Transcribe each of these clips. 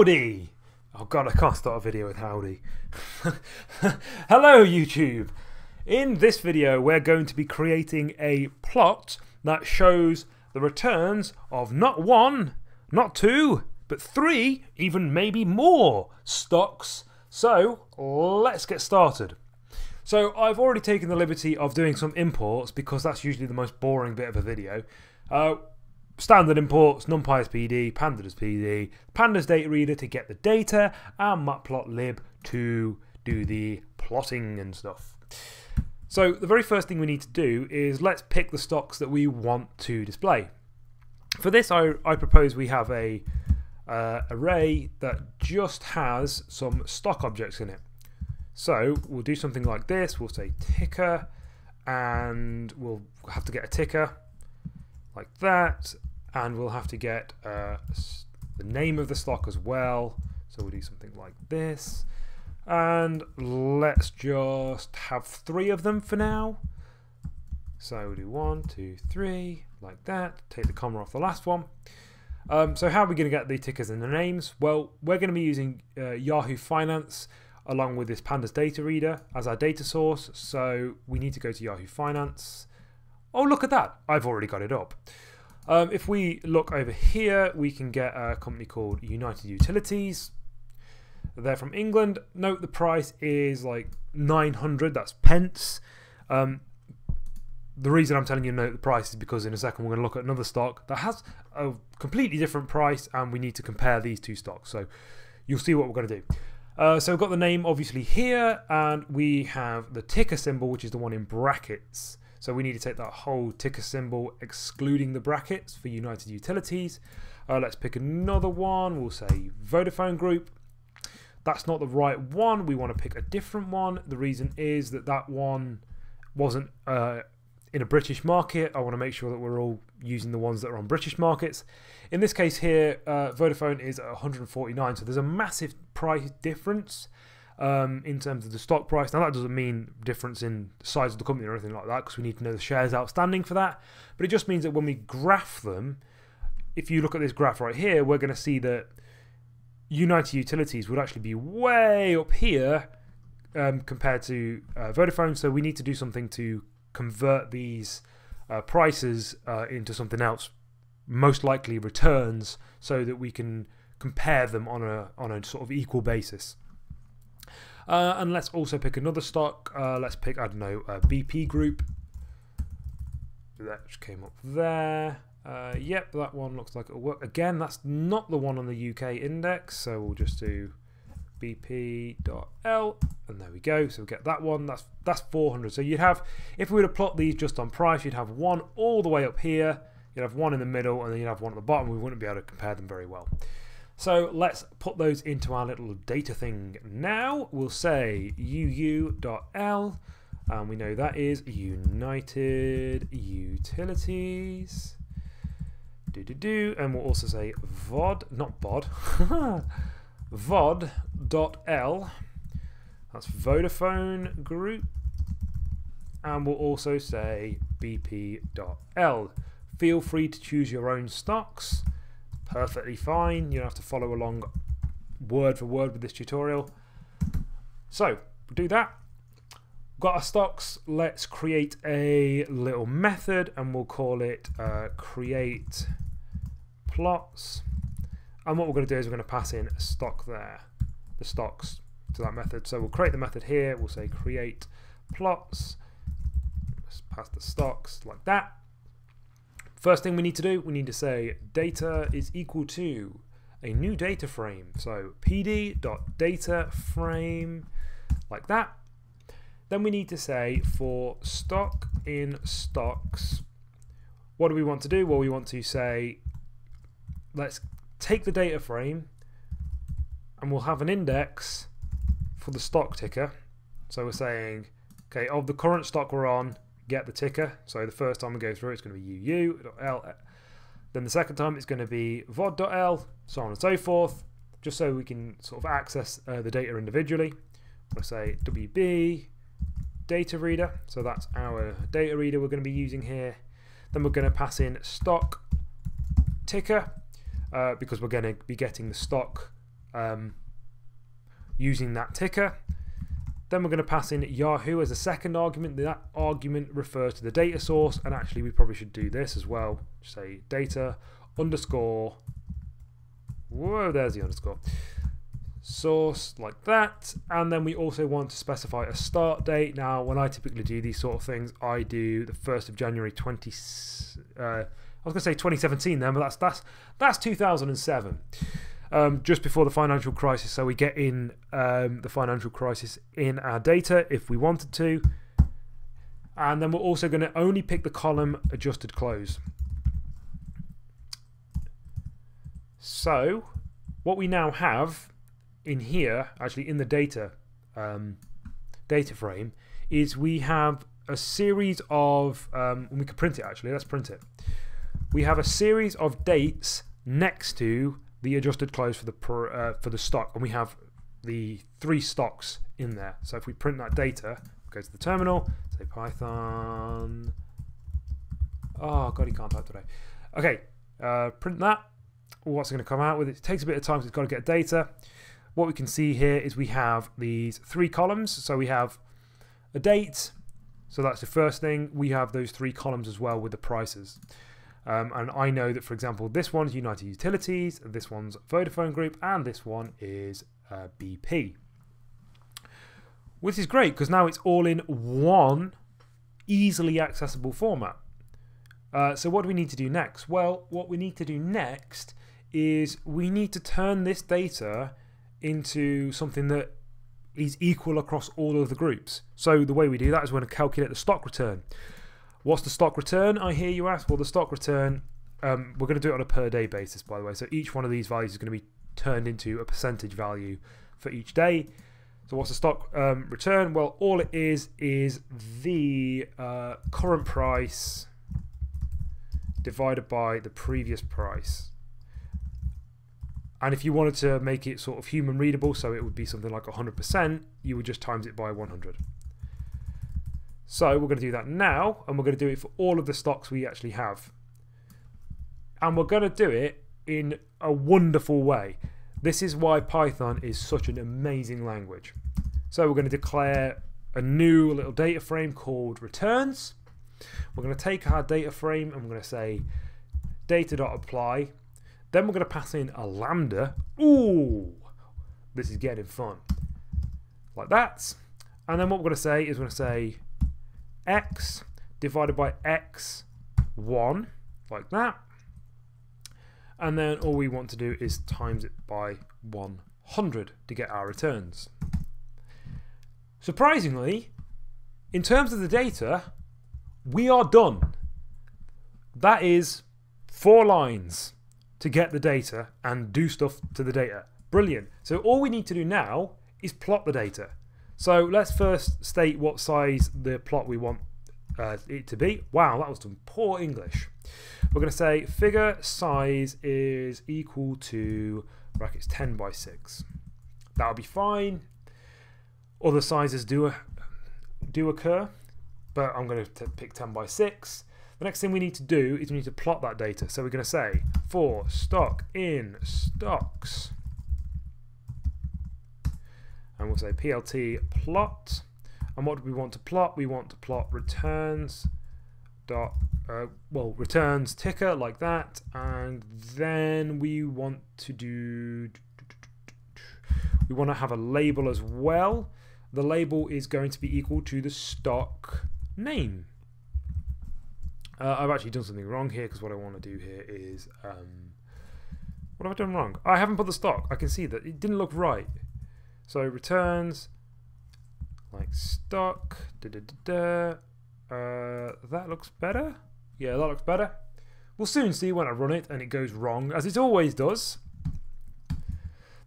Howdy! Oh god, I can't start a video with howdy. Hello YouTube! In this video we're going to be creating a plot that shows the returns of not one, not two, but three, even maybe more stocks. So let's get started. So I've already taken the liberty of doing some imports because that's usually the most boring bit of a video. Standard imports, numpy as PD, pandas as PD, pandas_datareader to get the data, and matplotlib to do the plotting and stuff. So the very first thing we need to do is let's pick the stocks that we want to display. For this, I propose we have a array that just has some stock objects in it. So we'll do something like this. We'll say ticker, and we'll have to get a ticker like that, and we'll have to get the name of the stock as well. So we'll do something like this, and let's just have three of them for now. So we'll do 1, 2, 3 like that, take the comma off the last one. So how are we going to get the tickers and the names? Well, we're going to be using Yahoo Finance along with this pandas data reader as our data source, so we need to go to Yahoo Finance. Oh, look at that, I've already got it up. If we look over here, we can get a company called United Utilities. They're from England. Note the price is like 900, that's pence. The reason I'm telling you to note the price is because in a second we're going to look at another stock that has a completely different price, and we need to compare these two stocks, so you'll see what we're going to do. So we've got the name obviously here, and we have the ticker symbol, which is the one in brackets. So we need to take that whole ticker symbol excluding the brackets for United Utilities. Let's pick another one. We'll say Vodafone Group. That's not the right one. We want to pick a different one. The reason is that that one wasn't in a British market. I want to make sure that we're all using the ones that are on British markets. In this case here, Vodafone is at 149. So there's a massive price difference in terms of the stock price. Now that doesn't mean difference in the size of the company or anything like that, because we need to know the shares outstanding for that, but it just means that when we graph them, if you look at this graph right here, we're going to see that United Utilities would actually be way up here compared to Vodafone, so we need to do something to convert these prices into something else, most likely returns, so that we can compare them on a sort of equal basis. And let's also pick another stock. Let's pick, I don't know, BP Group. That just came up there. Yep, that one looks like it'll work. Again, that's not the one on the UK index, so we'll just do BP.L, and there we go. So we'll get that one. That's 400. So you'd have, if we were to plot these just on price, you'd have one all the way up here, you'd have one in the middle, and then you'd have one at the bottom. We wouldn't be able to compare them very well. So let's put those into our little data thing now. We'll say UU.L, and we know that is United Utilities. And we'll also say VOD, not BOD, VOD.L, that's Vodafone Group, and we'll also say BP.L. Feel free to choose your own stocks. Perfectly fine, you don't have to follow along word for word with this tutorial. So we'll do that. Got our stocks. Let's create a little method, and we'll call it create plots, and what we're going to do is we're going to pass in a stock there, the stocks, to that method. So we'll create the method here, we'll say create plots, let's pass the stocks like that. First thing we need to do, we need to say data is equal to a new data frame. So pd.data frame, like that. Then we need to say for stock in stocks, what do we want to do? Well, we want to say, let's take the data frame and we'll have an index for the stock ticker. So we're saying, okay, of the current stock we're on, get the ticker. So the first time we go through, it's going to be UU.L, then the second time it's going to be VOD.L, so on and so forth, just so we can sort of access the data individually. We'll say WB data reader, so that's our data reader we're going to be using here. Then we're going to pass in stock ticker because we're going to be getting the stock using that ticker. Then we're going to pass in Yahoo as a second argument. That argument refers to the data source, and actually we probably should do this as well. Just say data underscore, whoa, there's the underscore, source, like that. And then we also want to specify a start date. Now, when I typically do these sort of things, I do the 1st of January 20, I was going to say 2017 then, but that's 2007. Just before the financial crisis, so we get in the financial crisis in our data if we wanted to. And then we're also going to only pick the column adjusted close. So what we now have in here, actually in the data data frame, is we have a series of, and we could print it actually, let's print it. We have a series of dates next to the adjusted close for the stock, and we have the three stocks in there. So if we print that data, go to the terminal, say Python, oh god, he can't type today. Okay, print that. What's it going to come out with? It takes a bit of time because it's got to get data. What we can see here is we have these three columns. So we have a date, so that's the first thing. We have those three columns as well with the prices. And I know that, for example, this one's United Utilities, this one's Vodafone Group, and this one is BP. Which is great, because now it's all in one easily accessible format. So what do we need to do next? Well, what we need to do next is we need to turn this data into something that is equal across all of the groups. So the way we do that is we're going to calculate the stock return. What's the stock return, I hear you ask? Well, the stock return, we're going to do it on a per day basis, by the way. So each one of these values is going to be turned into a percentage value for each day. So what's the stock return? Well, all it is the current price divided by the previous price. And if you wanted to make it sort of human readable, so it would be something like 100%, you would just times it by 100. So we're going to do that now, and we're going to do it for all of the stocks we actually have. And we're going to do it in a wonderful way. This is why Python is such an amazing language. So we're going to declare a new little data frame called returns. We're going to take our data frame and we're going to say data.apply. Then we're going to pass in a lambda. Ooh, this is getting fun. Like that. And then what we're going to say is we're going to say x divided by x1, like that, and then all we want to do is times it by 100 to get our returns. Surprisingly, in terms of the data, we are done. That is 4 lines to get the data and do stuff to the data. Brilliant. So all we need to do now is plot the data. So let's first state what size the plot we want it to be. Wow, that was some poor English. We're going to say figure size is equal to brackets 10 by 6. That'll be fine. Other sizes do occur, but I'm going to pick 10 by 6. The next thing we need to do is we need to plot that data. So we're going to say for stock in stocks, and we'll say plt plot. And what do we want to plot? We want to plot returns dot returns ticker, like that. And then we want to do, we want to have a label as well. The label is going to be equal to the stock name. I've actually done something wrong here, because what I want to do here is what have I done wrong? I haven't put the stock. I can see that it didn't look right. So returns like stock, that looks better. Yeah, that looks better. We'll soon see when I run it and it goes wrong, as it always does.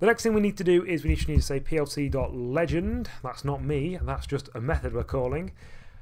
The next thing we need to do is we need to say plt.legend. That's not me, that's just a method we're calling.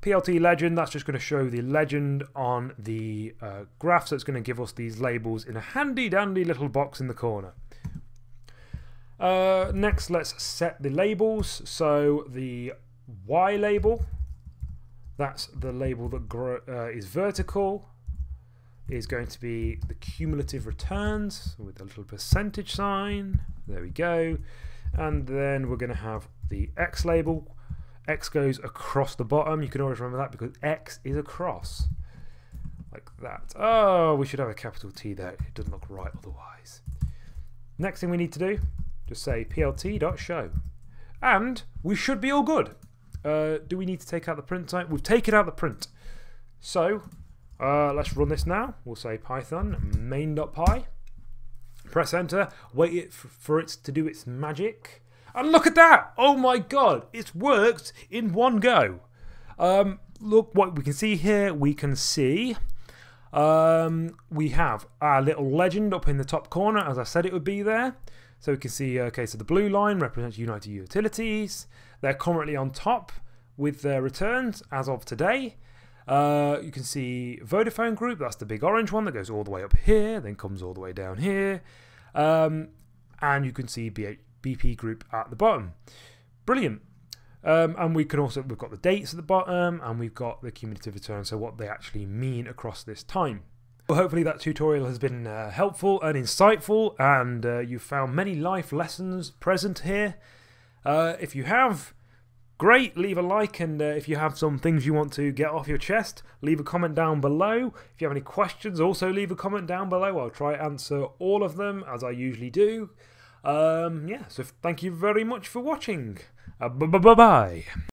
Plt legend, that's just going to show the legend on the graph, so it's going to give us these labels in a handy dandy little box in the corner. Next, let's set the labels. So the Y label, that's the label that is vertical. is going to be the cumulative returns with a little percentage sign. There we go. And then we're going to have the X label. X goes across the bottom. You can always remember that because X is across. Like that. Oh, we should have a capital T there. It doesn't look right otherwise. Next thing we need to do, just say plt.show. And we should be all good. Do we need to take out the print type? We've taken out the print. So let's run this now. We'll say python main.py. Press enter. Wait for it to do its magic. And look at that! Oh my god! It's worked in one go. Look what we can see here. We can see we have our little legend up in the top corner, as I said it would be there. So we can see, okay, so the blue line represents United Utilities. They're currently on top with their returns as of today. You can see Vodafone Group, that's the big orange one that goes all the way up here, then comes all the way down here. And you can see BP Group at the bottom. Brilliant. And we can also, we've got the dates at the bottom and we've got the cumulative return, so what they actually mean across this time. Well, hopefully that tutorial has been helpful and insightful, and you've found many life lessons present here. If you have, great, leave a like, and if you have some things you want to get off your chest, leave a comment down below. If you have any questions, also leave a comment down below. I'll try to answer all of them as I usually do. Yeah, so thank you very much for watching. Bye-bye.